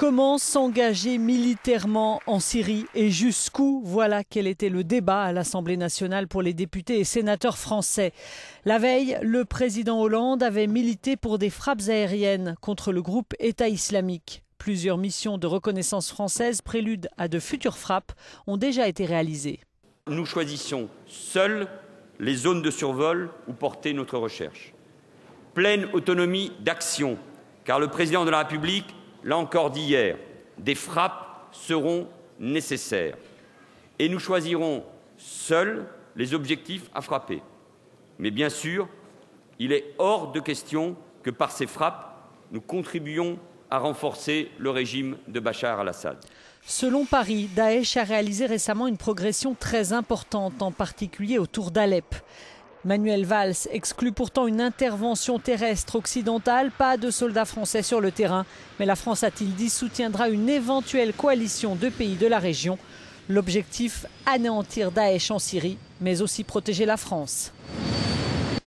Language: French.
Comment s'engager militairement en Syrie et jusqu'où? Voilà quel était le débat à l'Assemblée nationale pour les députés et sénateurs français. La veille, le président Hollande avait milité pour des frappes aériennes contre le groupe État islamique. Plusieurs missions de reconnaissance française préludes à de futures frappes ont déjà été réalisées. Nous choisissons seuls les zones de survol où porter notre recherche. Pleine autonomie d'action, car le président de la République l'a encore dit hier, des frappes seront nécessaires. Et nous choisirons seuls les objectifs à frapper. Mais bien sûr, il est hors de question que par ces frappes, nous contribuions à renforcer le régime de Bachar al-Assad. Selon Paris, Daesh a réalisé récemment une progression très importante, en particulier autour d'Alep. Manuel Valls exclut pourtant une intervention terrestre occidentale, pas de soldats français sur le terrain. Mais la France, a-t-il dit, soutiendra une éventuelle coalition de pays de la région. L'objectif, anéantir Daesh en Syrie, mais aussi protéger la France.